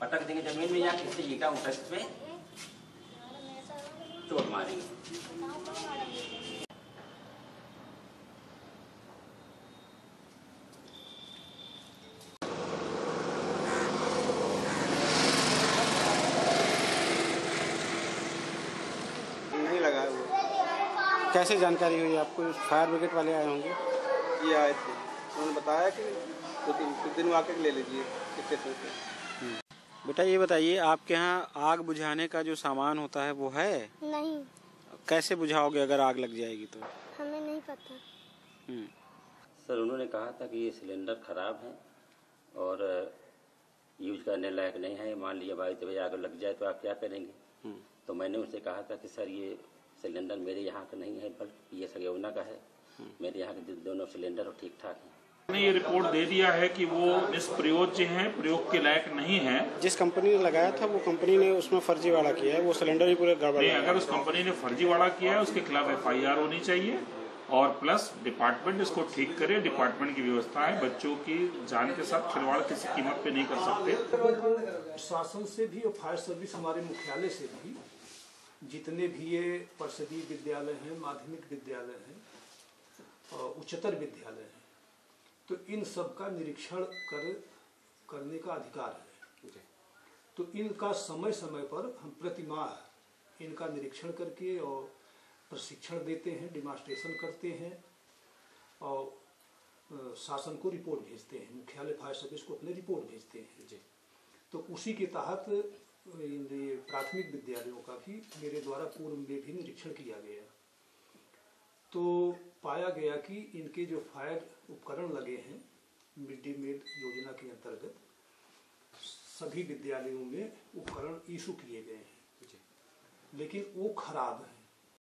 पटक देंगे जमीन में या किसी ईटा उठक में चोट मारेंगे। कैसे जानकारी हुई आपको? फायर ब्रिगेड वाले आए होंगे? जी आए थे, उन्होंने बताया कि कुछ दिन आके ले लीजिए कितने पैसे। बेटा ये बताइए आपके यहाँ आग बुझाने का जो सामान होता है वो है? नहीं। कैसे बुझाओगे अगर आग लग जाएगी तो? हमें नहीं पता। सर उन्होंने कहा था कि ये सिलेंडर खराब है और यूज करने लायक नहीं है, मान लिया भाई जब आग लग जाए तो आप क्या करेंगे? तो मैंने उनसे कहा था कि सर ये सिलेंडर मेरे यहाँ का नहीं है बल्कि ये सगेवना का है, मेरे यहाँ के दोनों सिलेंडर ठीक ठाक हैं। मैंने ये रिपोर्ट दे दिया है कि वो निष्प्रयोज्य हैं, प्रयोग के लायक नहीं है। जिस कंपनी ने लगाया था वो कंपनी ने उसमें फर्जीवाड़ा किया है, वो सिलेंडर ही पूरे गड़बड़ है। अगर उस कंपनी ने फर्जीवाड़ा किया है उसके खिलाफ FIR होनी चाहिए और प्लस डिपार्टमेंट इसको ठीक करे, डिपार्टमेंट की व्यवस्था है। बच्चों की जान के साथ खिलवाड़ किसी कीमत पे नहीं कर सकते। शासन से भी और फायर सर्विस हमारे मुख्यालय से भी जितने भी ये परिषदीय विद्यालय हैं, माध्यमिक विद्यालय हैं और उच्चतर विद्यालय हैं, तो इन सब का निरीक्षण करने का अधिकार है। तो इनका समय समय पर हम प्रतिमाह इनका निरीक्षण करके और प्रशिक्षण देते हैं, डिमॉन्स्ट्रेशन करते हैं और शासन को रिपोर्ट भेजते हैं, मुख्यालय फायर सर्विस को अपने रिपोर्ट भेजते हैं। तो उसी के तहत प्राथमिक विद्यालयों का भी मेरे द्वारा पूर्व में भी निरीक्षण किया गया, तो पाया गया कि इनके जो फायर उपकरण लगे हैं मिड डे मील योजना के अंतर्गत सभी विद्यालयों में उपकरण इशू किए गए हैं, लेकिन वो खराब है।